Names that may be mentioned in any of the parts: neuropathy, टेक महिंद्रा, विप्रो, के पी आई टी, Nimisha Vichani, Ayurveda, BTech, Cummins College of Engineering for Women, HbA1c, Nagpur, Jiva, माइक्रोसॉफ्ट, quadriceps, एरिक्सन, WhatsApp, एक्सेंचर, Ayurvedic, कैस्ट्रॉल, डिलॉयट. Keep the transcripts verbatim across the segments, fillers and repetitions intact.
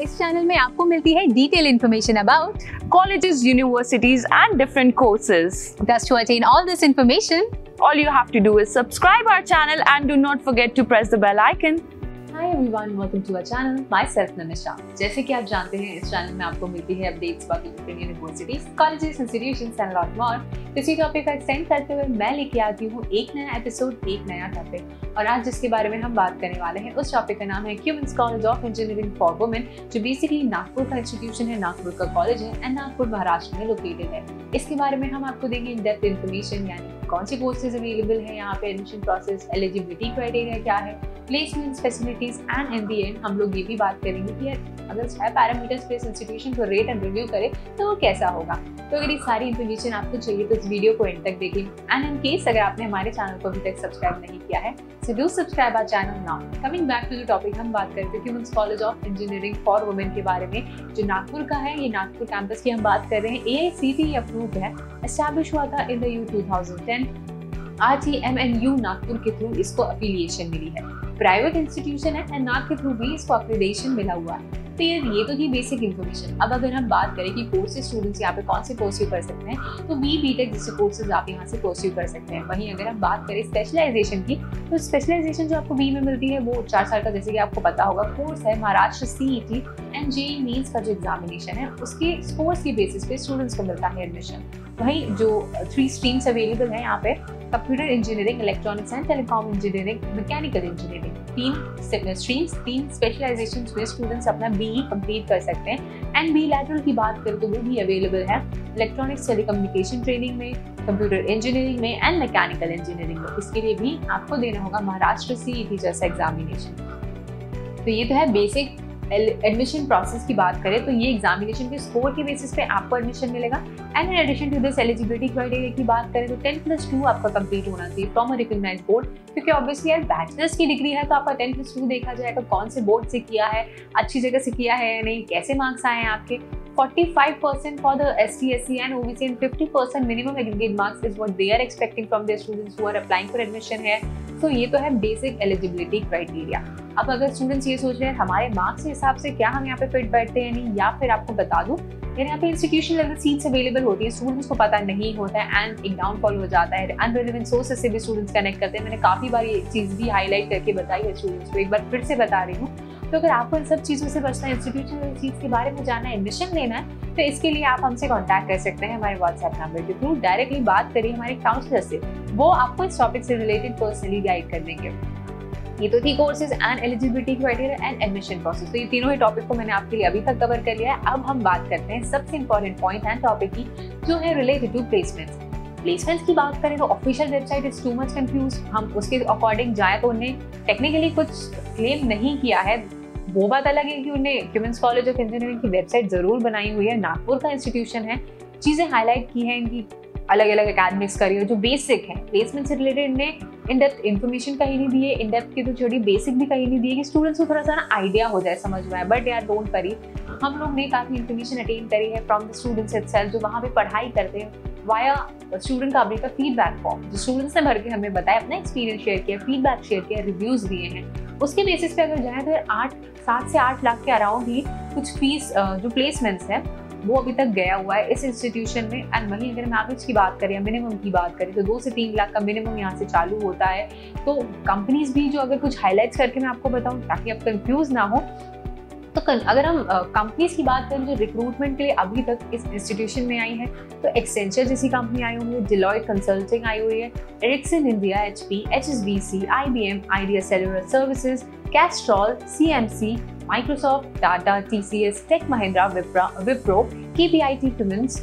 इस चैनल में आपको मिलती है detail information about colleges, universities and different courses. Thus, to attain all this information, all you have to do is subscribe our channel and do not forget to press the bell icon. Hi everyone, welcome to our channel. Myself Nimisha. जैसे कि आप जानते हैं, इस channel में आपको मिलती है अपडेट्स बाकी different universities, colleges, institutions and lot more. इसी टॉपिक का एक्सटेंड करते हुए मैं लेके आती हूँ एक नया एपिसोड, एक नया टॉपिक. और आज जिसके बारे में हम बात करने वाले हैं उस टॉपिक का नाम है Cummins college of engineering for women, जो बेसिकली नागपुर का इंस्टीट्यूशन है, नागपुर का कॉलेज है एंड नागपुर महाराष्ट्र में लोकेटेड है. इसके बारे में हम आपको देंगे इन डेप्थ इन्फॉर्मेशन, यानी कौन से कोर्सेज अवेलेबल है, यहाँ पे एडमिशन प्रोसेस, एलिजिबिलिटी क्राइटेरिया क्या है, placements, facilities and in the end हम लोग ये भी बात करेंगे कि यार अगर छह पैरामीटर्स पे इंस्टीट्यूशन को रेट एंड रिव्यू करें तो वो कैसा होगा. तो अगर ये सारी इन्फॉर्मेशन आपको चाहिए तो इस वीडियो को एंड तक देखें. एंड इन केस अगर आपने हमारे चैनल को अभी तक सब्सक्राइब नहीं किया है, so do subscribe our channel now. Coming back to the topic, हम बात करते हैं Cummins college of engineering for women के बारे में, जो नागपुर का है. ये नागपुर कैंपस की हम बात कर रहे हैं. A I C T approved है, एस्टैब्लिश हुआ था in the year two thousand ten. R T M N U Nagpur के थ्रू इसको अफिलिएशन मिली है. प्राइवेट इंस्टीट्यूशन है एंड नाग के थ्रू भी इसको अक्रेडिटेशन मिला हुआ है. तो ये ये तो ही बेसिक इन्फॉर्मेशन. अब अगर हम बात करें कि कोर्सेज स्टूडेंट्स यहाँ पे कौन से परस्यू कर सकते हैं, तो बी बी टेक जैसे कोर्सेज आप यहाँ से परस्यू कर सकते हैं. वहीं अगर हम बात करें स्पेशलाइजेशन की, तो स्पेशलाइजेशन जो आपको बी में मिलती है वो चार साल का, जैसे कि आपको पता होगा, कोर्स है. Maharashtra C E T and JEE mains का जो एग्जामिनेशन है उसके स्कोर्स के बेसिस पे स्टूडेंट्स को मिलता है एडमिशन. वहीं जो थ्री स्ट्रीम्स अवेलेबल हैं यहाँ पे, computer engineering, electronics and telecom engineering, mechanical engineering, तीन स्ट्रीम्स, तीन स्पेशलाइजेशन में स्टूडेंट्स अपना बीई कंप्लीट कर सकते हैं. एंड बी लैटरल की बात करें तो वो भी अवेलेबल है इलेक्ट्रॉनिक्स, टेलीकम्युनिकेशन ट्रेनिंग में, कंप्यूटर इंजीनियरिंग में एंड मैकेनिकल इंजीनियरिंग में. इसके लिए भी आपको देना होगा महाराष्ट्र सीईटी जैसा एग्जामिनेशन. तो ये तो है बेसिक एडमिशन प्रोसेस की बात करें तो ये एग्जामिनेशन के स्कोर के बेसिस पे आपको एडमिशन मिलेगा. And in addition to this, eligibility criteria की बात करें तो टेन प्लस टू आपका कंप्लीट होना चाहिए फ्रॉम अ रिकॉग्नाइज बोर्ड, क्योंकि ऑब्वियसली यार बैचलर्स की डिग्री है तो आपका टेन प्लस टू देखा जाएगा, कौन से बोर्ड से किया है, अच्छी जगह से किया है या नहीं, कैसे मार्क्स आए हैं आपके. forty-five percent for the S T S C and O B C and fifty percent minimum aggregate marks is what they are expecting from their students who are applying for admission here. So ये तो है basic eligibility criteria. अब अगर students ये सोच रहे हैं हमारे marks के हिसाब से क्या हम यहाँ पे fit बैठते हैं नहीं, या फिर आपको बता दूँ यार यहाँ पे इंस्टीट्यूशन लेवल सीट्स अवेलेबल होती है, स्टूडेंट्स को पता नहीं होता है एंड एक डाउनफॉल हो जाता है. अनरिलेवेंट सोर्सेज से भी स्टूडेंट्स कनेक्ट करते हैं. मैंने काफ़ी बार ये चीज़ भी हाईलाइट करके बताई है स्टूडेंट्स को, एक बार फिर से बता रही हूँ. तो अगर आपको इन सब चीज़ों से बचना है, इंस्टीट्यूशनल चीज़ के बारे में जानना है, एडमिशन लेना है, तो इसके लिए आप हमसे कांटेक्ट कर सकते हैं हमारे व्हाट्सएप नंबर के थ्रू. डायरेक्टली बात करिए हमारे काउंसलर से, वो आपको इस टॉपिक से रिलेटेड पर्सनली गाइड कर देंगे. ये तो थी courses and eligibility criteria and admission process. तो ये तीनों ही टॉपिक को मैंने आपके लिए अभी तक कवर कर लिया है. अब हम बात करते हैं सबसे इंपॉर्टेंट पॉइंट एंड टॉपिक की, जो है रिलेटेड टू प्लेसमेंट्स. प्लेसमेंट्स की बात करें तो official website is too much confuse. हम उसके अकॉर्डिंग जाए तो उन्हें टेक्निकली कुछ क्लेम नहीं किया है, वो बात अलग है कि उन्हें क्यूमिन्स कॉलेज ऑफ इंजीनियरिंग की वेबसाइट ज़रूर बनाई हुई है. नागपुर का इंस्टीट्यूशन है, चीज़ें हाईलाइट की हैं इनकी अलग अलग अकेडमिक्स करियर जो बेसिक है. प्लेसमेंट से रिलेटेड ने इन डेप्थ इन्फॉर्मेशन कहीं नहीं दी है, इन डेप्थ की तो छोटी बेसिक भी कहीं नहीं दी है कि स्टूडेंट्स को थोड़ा सा ना आइडिया हो जाए, समझ में आए. बट यार डोंट वरी, हम लोग ने काफ़ी इन्फॉर्मेशन अटेन करी है फ्रॉम द स्टूडेंट्स इटसेल्फ, जो वहाँ पर पढ़ाई करते हैं, वाया स्टूडेंट का का फीडबैक फॉर्म जो स्टूडेंट्स ने भर के हमें बताया, अपना एक्सपीरियंस शेयर किया, फीडबैक शेयर किया, रिव्यूज दिए हैं. उसके बेसिस पे अगर जाए तो आठ सात से आठ लाख के अराउंड ही कुछ फीस जो प्लेसमेंट्स है वो अभी तक गया हुआ है इस इंस्टीट्यूशन में. एंड वहीं अगर हम एवरेज की बात करें या मिनिमम की बात करें तो दो से तीन लाख का मिनिमम यहाँ से चालू होता है. तो कंपनीज भी जो अगर कुछ हाईलाइट्स करके मैं आपको बताऊँ ताकि आप कंफ्यूज ना हो, तो अगर हम कंपनीज की बात करें जो रिक्रूटमेंट के लिए अभी तक इस इंस्टीट्यूशन में आई है, तो एक्सेंचर जैसी कंपनी आई हुई है, डिलॉयट कंसल्टिंग आई हुई है, एरिक्सन India, H P, H S B C, I B M, Idea cellular services, कैस्ट्रॉल, C M C, माइक्रोसॉफ्ट, Tata, T C S, टेक महिंद्रा, विप्रो, के पी आई टी, Cummins.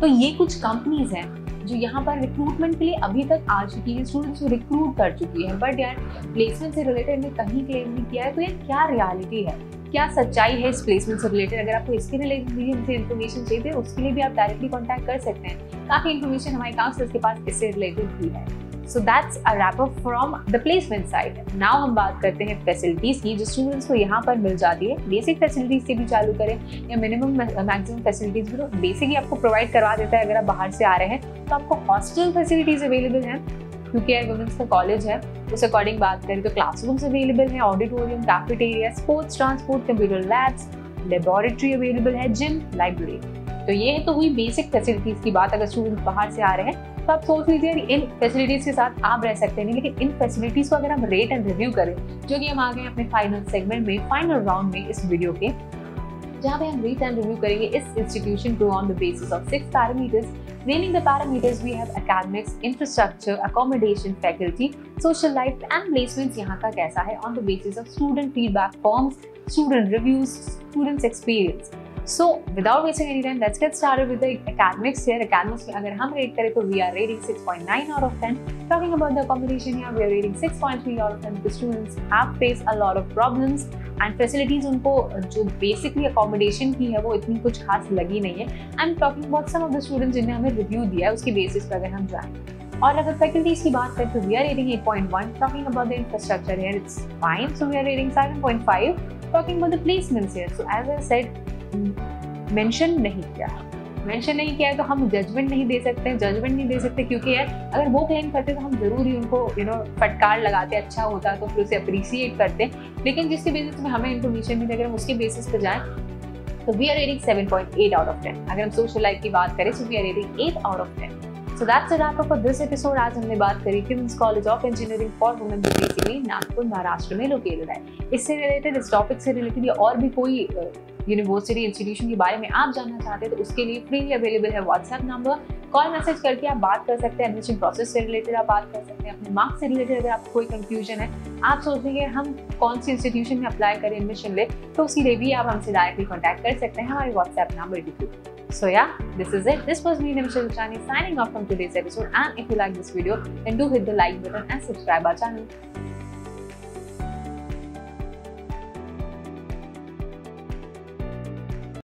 तो ये कुछ companies हैं जो यहाँ पर रिक्रूटमेंट के लिए अभी तक आ चुकी है, स्टूडेंट्स को रिक्रूट कर चुकी है. बट यार प्लेसमेंट से रिलेटेड ने कहीं क्लेम नहीं किया है. तो ये क्या रियलिटी है, क्या सच्चाई है इस प्लेसमेंट से रिलेटेड? अगर आपको इसके रिलेटेड इन्फॉर्मेशन चाहिए तो उसके लिए भी आप डायरेक्टली कॉन्टैक्ट कर सकते हैं. काफ़ी इन्फॉर्मेशन हमारे काउंसलर्स के पास इससे रिलेटेड भी है. So that's a wrap up from the placement side. Now हम बात करते हैं फैसिलिटीज़ की, जो स्टूडेंट्स को यहाँ पर मिल जाती है. बेसिक फैसिलिटीज़ से भी चालू करें या मिनिमम मैक्सिमम फैसिलिटीज़ भी, तो बेसिक ही आपको प्रोवाइड करवा देता है. अगर आप बाहर से आ रहे हैं तो आपको हॉस्टल फैसिलिटीज़ अवेलेबल हैं, क्योंकि वुमेंस का कॉलेज है. उस अकॉर्डिंग बात करें तो क्लासरूम्स अवेलेबल हैं, auditorium, cafeteria, sports, transport, computer labs, laboratory available है, जिम, लाइब्रेरी। तो ये तो हुई बेसिक फैसिलिटीज की बात। अगर स्टूडेंट बाहर से आ रहे हैं तो आप सोच लीजिए इन फैसिलिटीज के साथ आप रह सकते हैं, लेकिन इन फैसिलिटीज को अगर हम रेट एंड रिव्यू करें, जो कि हम आ गए अपने फाइनल सेगमेंट में, फाइनल राउंड में इस वीडियो के, जहाँ पे हम रेट एंड रिव्यू करेंगे इस इंस्टीट्यूशन को on the basis of six parameters. Naming the parameters, we have academics, infrastructure, accommodation, faculty, social life and placements यहाँ का कैसा है on the basis of student feedback forms, student reviews, students experience. So without wasting any time, let's get started with the academics here. Academics में अगर हम rate करें तो we are rating six point nine out of ten. Talking about the accommodation here, we are rating six point three out of ten. The students have faced a lot of problems. And facilities उनको जो basically accommodation की है वो इतनी कुछ खास लगी नहीं है। I am talking about some of the students जिन्हें हमें रिव्यू दिया है, उसके बेसिस पर अगर हम जाएँ। और अगर फैकल्टीज की बात करें तो we are rating eight point one. Talking about the infrastructure here it's fine, so we are rating seven point five. Talking about the placements here, so as I said mention नहीं किया है mention नहीं किया है तो हम judgement नहीं दे सकते जजमेंट नहीं दे सकते क्योंकि यार अगर वो क्लेम करते तो हम जरूर ही उनको यू नो फटकार लगाते, अच्छा होता तो फिर उसे अप्रिसिएट करते। लेकिन जिसके बेसिस में हमें इन्फॉर्मेशन मिली, अगर हम उसके बेसिस पर जाएँ तो we are rating seven point eight out of ten। अगर हम सोशल लाइफ की बात करें तो we are rating eight out of ten। So that's it for this episode. आज हमने बात करी Cummins College of Engineering for Women, जो बेसिकली नागपुर महाराष्ट्र में लोकेटेड है। इससे रिलेटेड, इस टॉपिक से रिलेटेड या और भी कोई यूनिवर्सिटी इंस्टीट्यूशन के बारे में आप जानना चाहते हैं तो उसके लिए फ्रीली अवेलेबल है व्हाट्सएप नंबर। कॉल मैसेज करके आप बात कर सकते हैं, एडमिशन प्रोसेस से रिलेटेड आप बात कर सकते हैं, अपने मार्क्स से रिलेटेड अगर आपको कोई कंफ्यूजन है, आप सोच रहे हैं हम कौन सी इंस्टीट्यूशन में अप्लाई करें, एडमिशन ले, तो उसके लिए भी आप हमसे डायरेक्टली कॉन्टैक्ट कर सकते हैं हमारे व्हाट्सएप नंबर के through. So yeah, this is it. This was me, Nimisha Vichani, signing off from today's episode. And if you like this video, then do hit the like button and subscribe our channel.